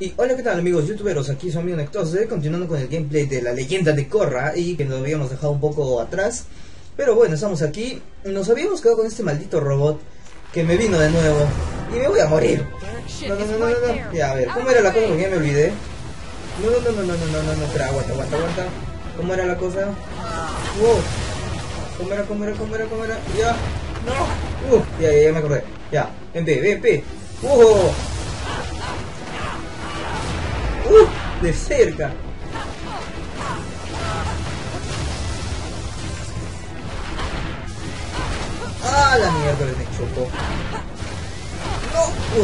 Y hola, ¿qué tal amigos youtuberos? Aquí su amigo NECTOSDE, continuando con el gameplay de la leyenda de Korra, y que nos habíamos dejado un poco atrás. Pero bueno, estamos aquí. Nos habíamos quedado con este maldito robot que me vino de nuevo. Y me voy a morir. No. Ya, a ver, ¿cómo era la cosa? Porque ya me olvidé. No. Espera, aguanta. ¿Cómo era la cosa? Wow. ¿Cómo era? Ya. No. Ya me acordé. Ya. MP. Wow. De cerca. Ah, la mierda, me chocó. No.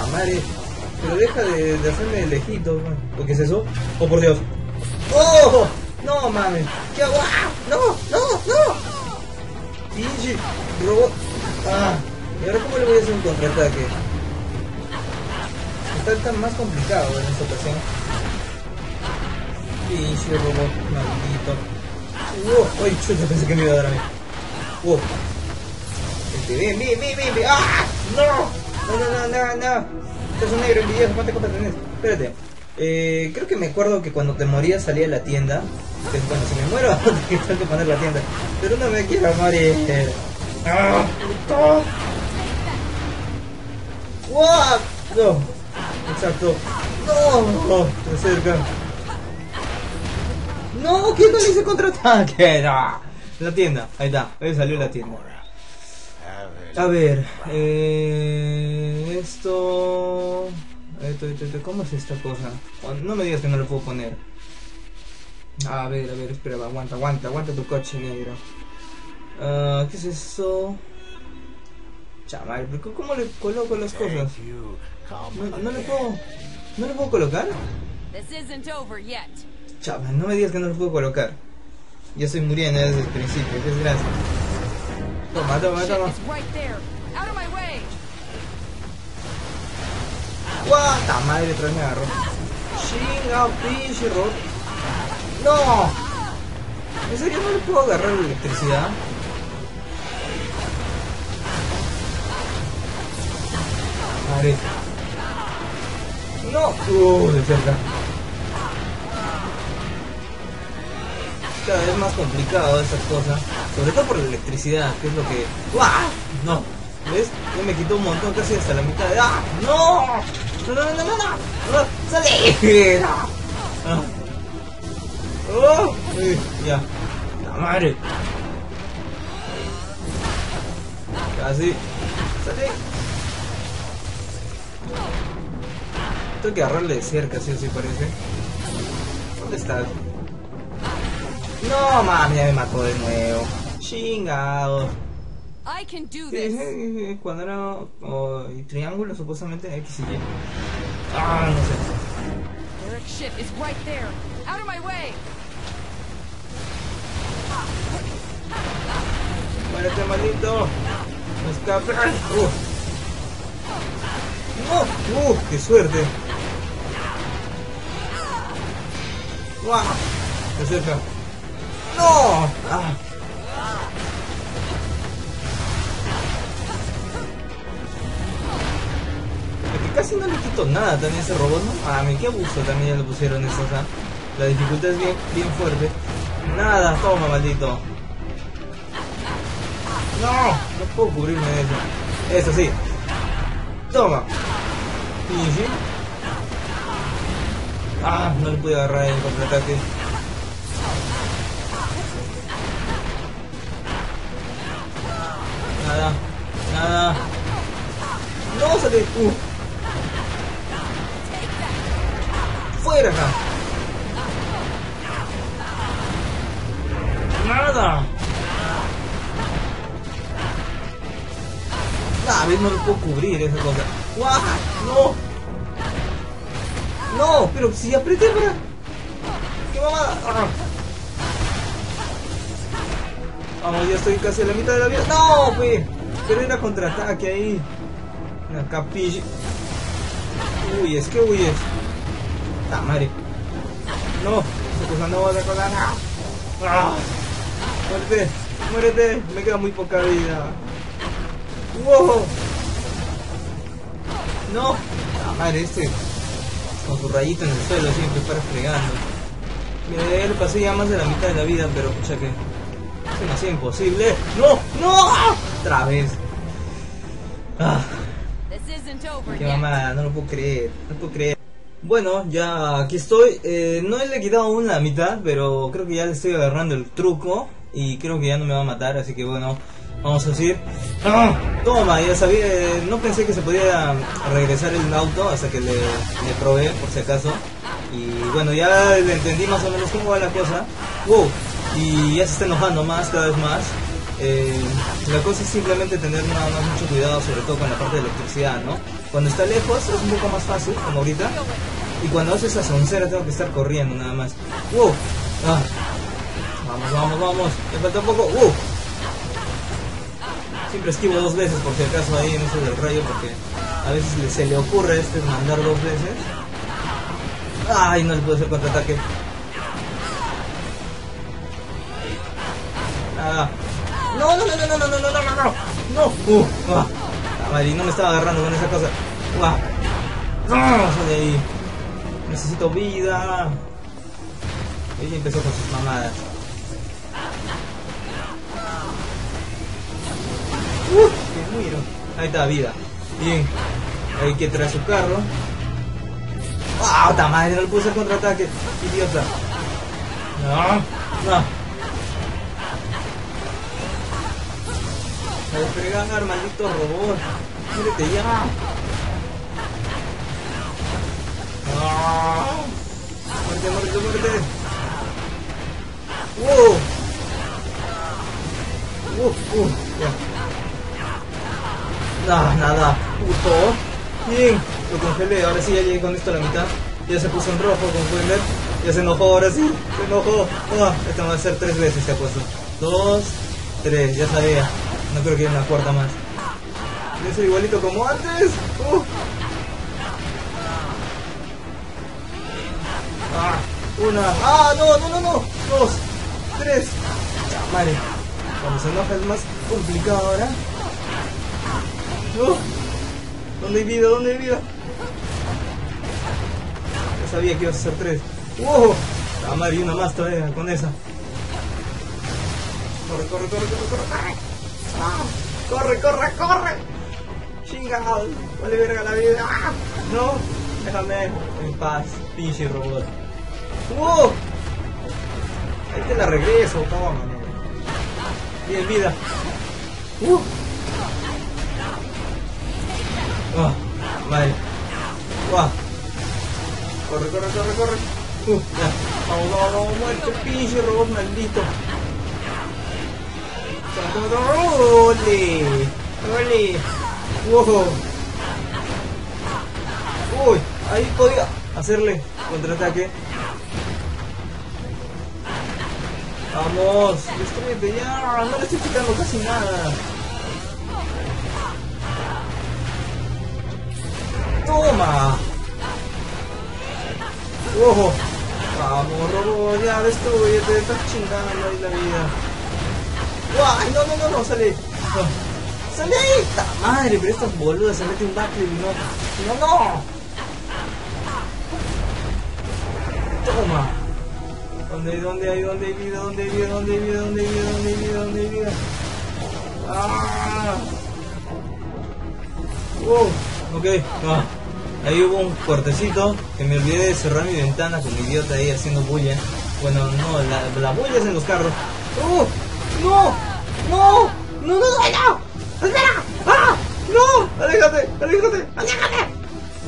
La madre. Pero deja de hacerme de lejito, man. ¿Qué es eso? Oh, por Dios. ¡Oh! No mames. ¿Qué hago? ¡Ah! No. Pinche robot. Ah. ¿Y ahora cómo le voy a hacer un contraataque? Está tan más complicado en esta ocasión. Pinche robot maldito. Ay, chuta, pensé que me iba a dar a mí. Ven. ¡Ah! No. Estás un negro en video, ¿cuánta copa tenés? Espérate. Creo que me acuerdo que cuando te morías salía de la tienda. Entonces, bueno, si me muero, tengo que poner la tienda. Pero no me quiero morir. ¡Ah! ¡Wow! No, exacto. No, de cerca. No, ¿quién no le hice contraataque? No. La tienda, ahí está, ahí salió la tienda. A ver, esto, ¿cómo es esta cosa? No me digas que no lo puedo poner. A ver, espera, aguanta tu coche negro. ¿Qué es eso? Chaval, ¿cómo le coloco las cosas? ¿No le puedo colocar? Chaval, no me digas que no lo puedo colocar. Ya estoy muriendo desde el principio, qué desgracia. Toma. ¡Guata madre! Otra vez me agarró. ¡Chinga, pinche robot! ¡No! ¿En serio no le puedo agarrar la electricidad? Madre. ¡No! De cerca. Cada vez más complicado esas cosas. Sobre todo por la electricidad, que es lo que... ¡Ah! No. ¿Ves? Ya me quitó un montón, casi hasta la mitad de... ¡Ah! ¡No! ¡No! ¡Sale! ¡Ah! ¡Oh! Ya. ¡La madre! Casi. ¡Sale! Tengo que agarrarle de cerca, sí o sí parece. ¿Dónde estás? No mami, ya me mató de nuevo. Chingado. Cuadrado o triángulo supuestamente X y Y. Ah, no sé. Muérete, maldito. Me escapé. ¡Qué suerte! ¡Wow! ¡De cerca! ¡No! ¡Ah! Es que casi no le quito nada también a ese robot, ¿no? Ah, me qué abuso también ya le pusieron eso, o sea. La dificultad es bien fuerte. Nada, toma, maldito. No puedo cubrirme de eso. Eso sí. Toma. Easy. Ah, no le pude agarrar el contraataque. Nada. No sale. Fuera acá. Nada. A ver, no lo puedo cubrir esa cosa. ¡Guau! No, pero si apreté para... ¡Qué mamada! ¡Ah! Vamos, ya estoy casi a la mitad de la vida. ¡No, pe! Pero era contraataque ahí. Una capilla. Huyes, ¿qué huyes? ¡Ah, madre! No, esa cosa no va a decolar. ¡Ah! ¡Muérete! ¡Muérete! Me queda muy poca vida. ¡Wow! ¡No! Madre, este con su rayito en el suelo siempre para fregando. Mira, ya le pasé ya más de la mitad de la vida, pero pucha que se me hacía imposible. ¡No! ¡No! ¡Otra vez! ¡Ah! ¡Qué mamada! No lo puedo creer, no lo puedo creer. Bueno, ya aquí estoy. No le he quitado aún la mitad, pero creo que ya le estoy agarrando el truco. Y creo que ya no me va a matar, así que bueno, vamos a decir... ¡Ah! Toma, ya sabía, no pensé que se podía regresar el auto hasta que le probé, por si acaso. Y bueno, ya le entendí más o menos cómo va la cosa. ¡Wow! Y ya se está enojando más, cada vez más. La cosa es simplemente tener nada más mucho cuidado, sobre todo con la parte de electricidad, ¿no? Cuando está lejos es un poco más fácil, como ahorita. Y cuando hace esa soncera tengo que estar corriendo nada más. ¡Wow! ¡Ah! Vamos, vamos, vamos. Me falta un poco. ¡Wow! Siempre esquivo dos veces por si acaso ahí en eso del rayo, porque a veces se le ocurre mandar dos veces. ¡Ay! No le puedo hacer contraataque. ¡Ah! No, no, no, no, no, no, no, no, no, no, no, no me estaba agarrando con esa cosa. Sal de ahí. Necesito vida. Ella empezó con sus mamadas. Me muero. Ahí está, vida. Bien. Hay que traer su carro. ¡Ah, puta madre! No le puse el contraataque. Idiota. No, no. ¡Me fregan, maldito robot! ¡Mírate ya! ¡Ah! ¡Muerte, muerte, muerte! ¡Wow! Ya. ¡Nah, nada! ¡Puto! ¡Bien! Lo congelé, ahora sí ya llegué con esto a la mitad. Ya se puso en rojo, como pueden ver. Ya se enojó, ahora sí. ¡Se enojó! ¡Ah! Esto va a ser 3 veces, se ha puesto. 2, 3, ya sabía. No creo que haya una cuarta más. Yo soy igualito como antes. Una. ¡Ah! ¡No, no, no, no! 2, 3. Vale. Cuando se enoja es más complicado ahora. ¿Dónde hay vida? ¿Dónde hay vida? Ya sabía que ibas a hacer 3. ¡Wow! ¡Ah, madre! Y una más todavía con esa. Corre, corre, corre, corre, corre. ¡Ah! ¡Corre, corre, corre! ¡Chingado! ¡Vale verga la vida! ¡Ah! ¡No! Déjame en paz, pinche robot! ¡Wow! Ahí te la regreso, toma. Bien, vida. Vale. Corre, corre, corre, corre. Ya. Vamos, vamos, vamos, muerto, pinche robot maldito. ¡Ole! ¡Ole! ¡Wow! ¡Uy! Ahí podía hacerle contraataque. ¡Vamos! ¡Destruyete ya! ¡No le estoy quitando casi nada! ¡Toma! ¡Wow! ¡Vamos, robot! ¡Ya destruyete! ¡Estás chingando ahí la vida! ¡Ay, no, no, no, no! ¡Sale! No. ¡Sale ahí! ¡Ta madre! Pero estas boludas se meten un backflip y no... ¡No, no! ¡Toma! ¿Dónde hay vida? ¿Dónde hay vida? ¡Ah! ¡Wow! Ok, va. Ahí hubo un cortecito que me olvidé de cerrar mi ventana con mi idiota ahí haciendo bulla. Bueno, no, la bulla es en los carros. ¡No! ¡No! ¡No, no, no! ¡Espera! ¡Ah! ¡No! ¡Aléjate! ¡Aléjate! ¡Aléjate!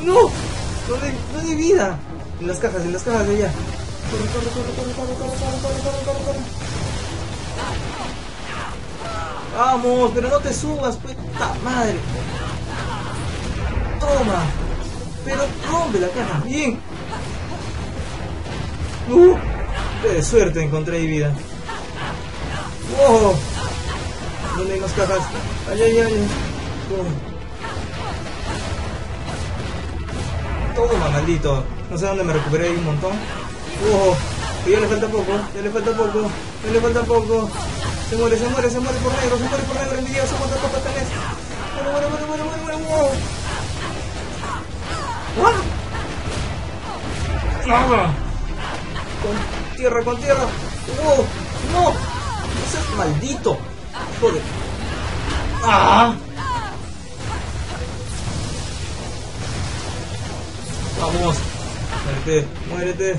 ¡No! ¡No hay vida! En las cajas de allá. ¡Corre, corre, corre, corre, corre, corre, corre, corre, corre, corre! ¡Vamos! ¡Pero no te subas, puta madre! ¡Toma! ¡Pero rompe la caja! ¡Bien! ¡De suerte encontré vida! ¡Wow! ¿Dónde hay más cajas? ¡Ay, ay, ay! ¡Wow! ¡Toma, maldito! No sé dónde me recuperé ahí un montón. ¡Wow! Ya le falta poco, ya le falta poco, ya le falta poco. Se muere por negro, se muere por negro, envidia, se muere por patanés. clava. Con tierra, con tierra. ¡Wow! ¡No! ¡No seas maldito! ¡Joder! ¡Ah! ¡Vamos! ¡Muérete! ¡Muérete!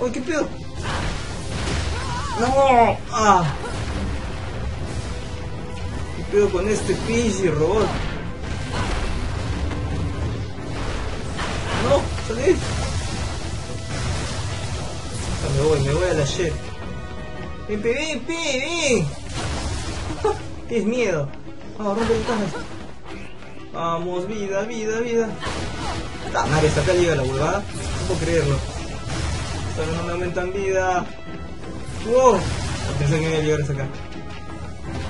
¡Uy, qué pedo! ¡No! ¡Ah! ¿Qué pedo con este pinche robot? ¡No! ¡Salid! Me voy a la shit. ¡Ven, ven, ven! ¡Tienes miedo! ¡Vamos, rompe el tajo! ¡Vamos, vida, vida, vida! ¡Ah, madre, hasta acá llega la huevada! No puedo creerlo. Solo no me aumentan vida. ¡Wow! Pensé que me iba a llegar hasta acá.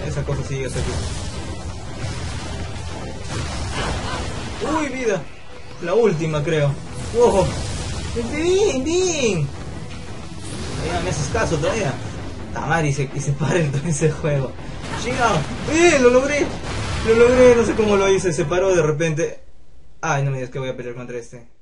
Esa cosa sigue hasta aquí. ¡Uy, vida! La última, creo. ¡Wow! ¡Ven, ven! Me haces caso todavía. Tamar y se para entonces ese juego. ¡Chingado! ¡Eh! ¡Lo logré! ¡Lo logré! No sé cómo lo hice. Se paró de repente. Ay, no me digas que voy a pelear contra este.